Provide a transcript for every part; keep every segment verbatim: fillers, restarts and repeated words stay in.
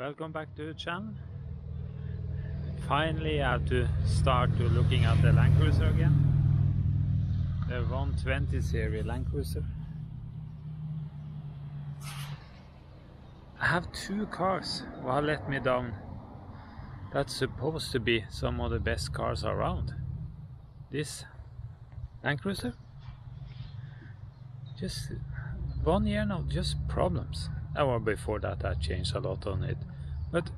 Welcome back to the channel. Finally I have to start to looking at the Land Cruiser again. The one twenty series Land Cruiser. I have two cars well let me down. That's supposed to be some of the best cars around. This Land Cruiser. Just one year now, just problems. Hour before that I changed a lot on it, but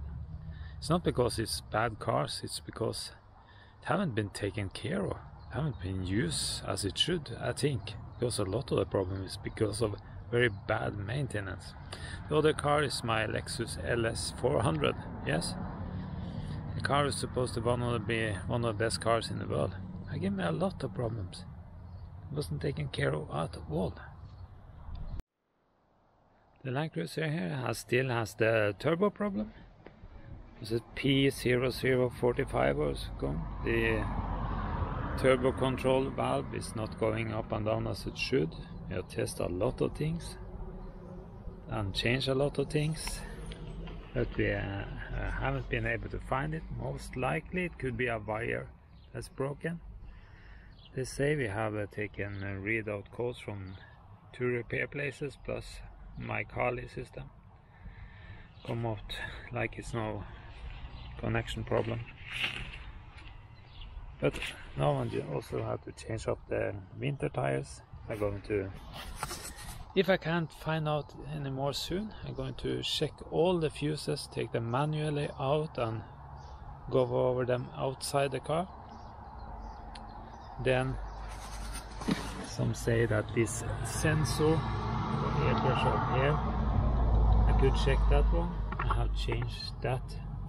it's not because it's bad cars, it's because it haven't been taken care of, it haven't been used as it should, I think, because a lot of the problem is because of very bad maintenance. The other car is my Lexus L S four hundred, yes, the car is supposed to be one of the best cars in the world. It gave me a lot of problems, it wasn't taken care of at all. The Land Cruiser here has, still has the turbo problem. Is it P zero zero four five or something? The turbo control valve is not going up and down as it should. We have tested a lot of things and changed a lot of things, but we uh, haven't been able to find it. Most likely it could be a wire that's broken. They say we have uh, taken uh, readout codes from two repair places plus my Carly system come out like it's no connection problem, but now I also have to change up the winter tires. I'm going to, if I can't find out anymore soon, I'm going to check all the fuses, take them manually out and go over them outside the car. Then some say that this sensor air pressure here, I could check that one. I have changed that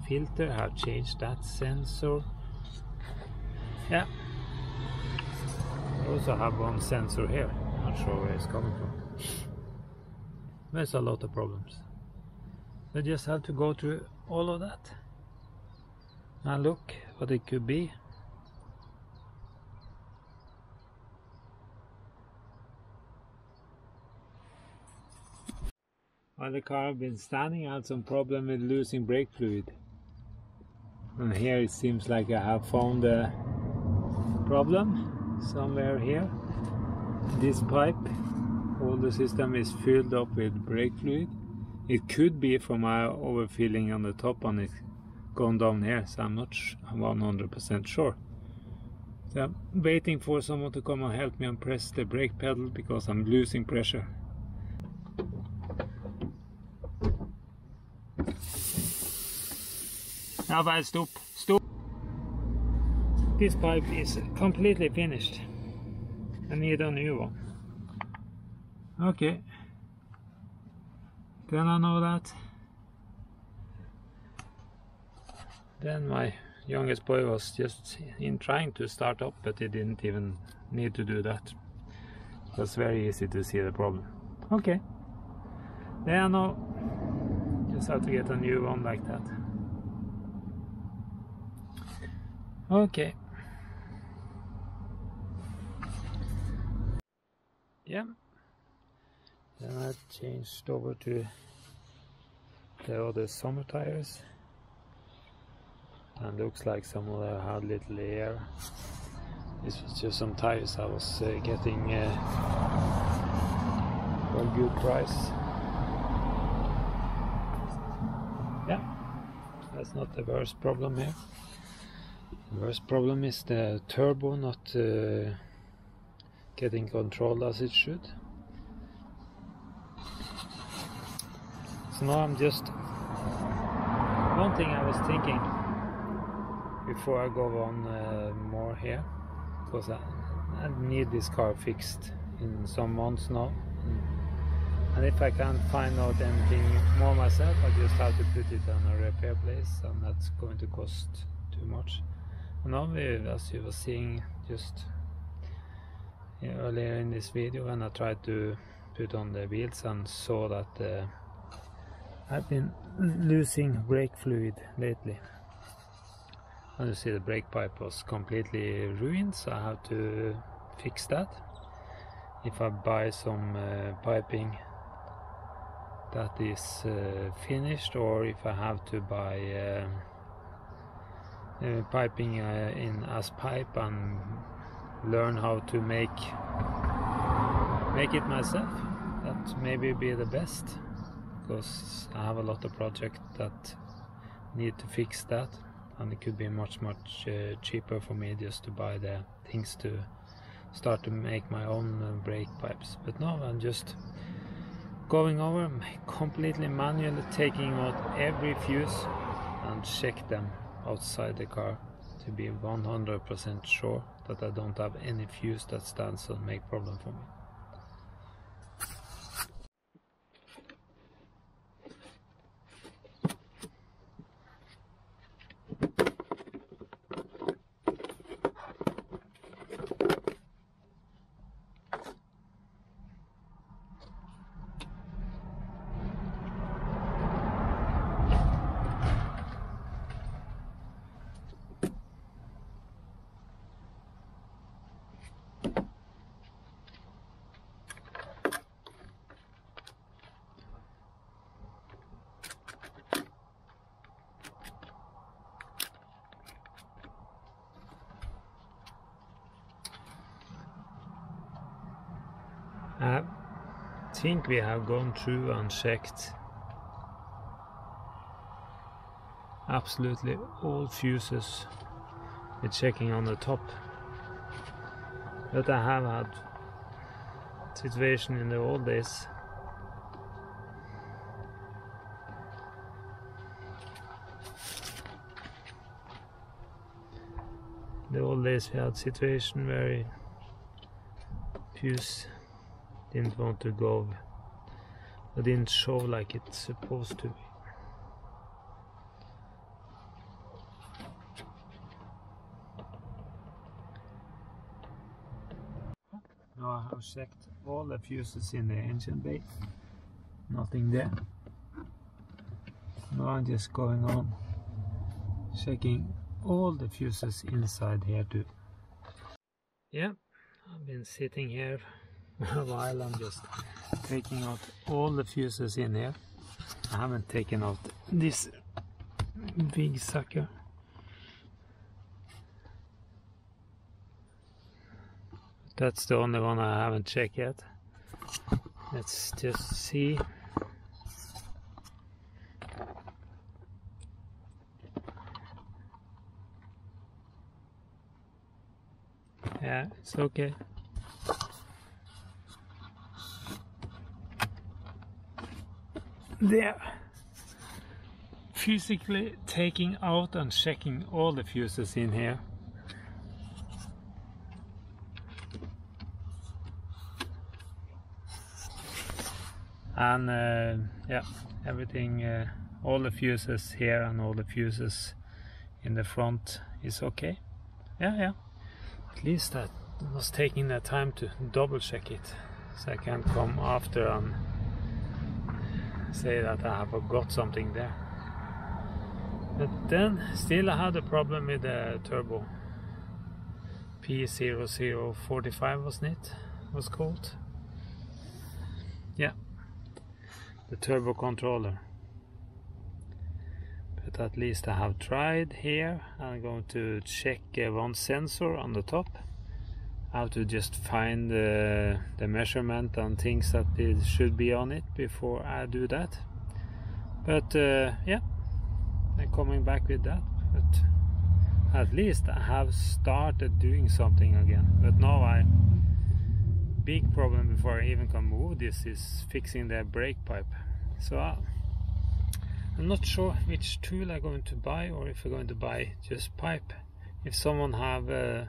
filter, I have changed that sensor. Yeah, I also have one sensor here, not sure where it's coming from. There's a lot of problems. I just have to go through all of that and look what it could be. While the car has been standing, I had some problem with losing brake fluid, and here it seems like I have found the problem somewhere here. This pipe, all the system is filled up with brake fluid. It could be from my overfilling on the top and it's gone down here, so I'm not one hundred percent sure. So I'm waiting for someone to come and help me and press the brake pedal because I'm losing pressure. Now I stop, stop. This pipe is completely finished. I need a new one. Okay. Then I know that. Then my youngest boy was just in trying to start up, but he didn't even need to do that. It was very easy to see the problem. Okay. Then I know. Just have to get a new one like that. Okay. Yeah. Then I changed over to the other summer tires. And looks like some of them had little air. This was just some tires I was uh, getting uh, for a good price. Yeah. That's not the worst problem here. The worst problem is the turbo not uh, getting controlled as it should. So now I'm just... One thing I was thinking before I go on uh, more here, because I, I need this car fixed in some months now. And if I can't find out anything more myself, I just have to put it on a repair place, and that's going to cost too much. Now, as you were seeing just earlier in this video, when I tried to put on the wheels and saw that uh, I've been losing brake fluid lately, and you see the brake pipe was completely ruined, so I have to fix that. If I buy some uh, piping that is uh, finished, or if I have to buy uh, uh, piping uh, in as pipe and learn how to make make it myself. That maybe be the best, because I have a lot of projects that need to fix that, and it could be much much uh, cheaper for me just to buy the things to start to make my own uh, brake pipes. But no, I'm just going over completely manually, taking out every fuse and check them outside the car to be one hundred percent sure that I don't have any fuse that stands and make problem for me. I think we have gone through and checked absolutely all fuses with checking on the top, but I have had situation in the old days the old days we had situation where fuse didn't want to go, I didn't show like it's supposed to be. Now I have checked all the fuses in the engine bay, nothing there. Now I'm just going on checking all the fuses inside here too. Yeah, I've been sitting here a while. I'm just taking out all the fuses in here. I haven't taken out this big sucker. That's the only one I haven't checked yet. Let's just see. Yeah, it's okay. There, physically taking out and checking all the fuses in here. And uh, yeah, everything, uh, all the fuses here and all the fuses in the front is okay. Yeah, yeah. At least I was taking the time to double check it, so I can come after and say that I have forgot something there. But then still I had a problem with the turbo. P zero zero four five, wasn't it? Was called. Yeah, the turbo controller. But at least I have tried here. I'm going to check uh, one sensor on the top. I have to just find uh, the measurement and things that it should be on it before I do that. But uh, yeah, I'm coming back with that. But at least I have started doing something again. But now I big problem before I even can move this is fixing the brake pipe. So I, I'm not sure which tool I'm going to buy, or if I'm going to buy just pipe. If someone have uh,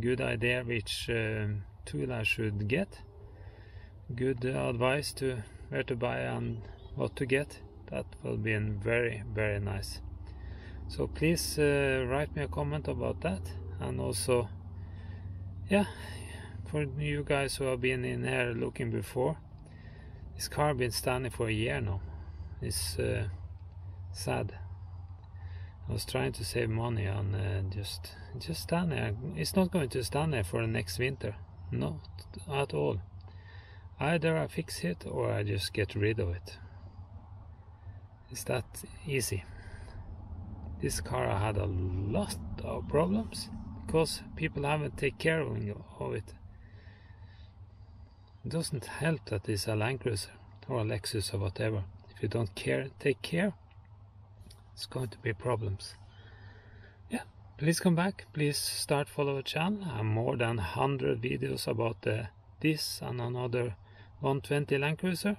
good idea which uh, tool I should get, good uh, advice to where to buy and what to get, that will be very very nice. So please uh, write me a comment about that. And also, yeah, for you guys who have been in here looking before, this car been standing for a year now. It's uh, sad. I was trying to save money and uh, just just stand there. It's not going to stand there for the next winter, not at all. Either I fix it or I just get rid of it. It's that easy. This car had a lot of problems because people haven't taken care of it. It doesn't help that it's a Land Cruiser or a Lexus or whatever. If you don't care, take care, it's going to be problems. Yeah, please come back, please start follow the channel. I have more than one hundred videos about the, this and another one twenty Land Cruiser.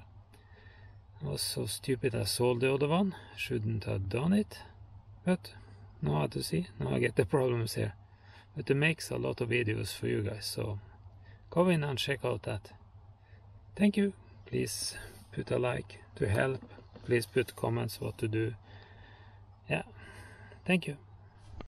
I was so stupid I sold the other one, shouldn't have done it. But now I have to see, now I get the problems here. But it makes a lot of videos for you guys, so go in and check out that. Thank you. Please put a like to help. Please put comments what to do. Yeah. Thank you.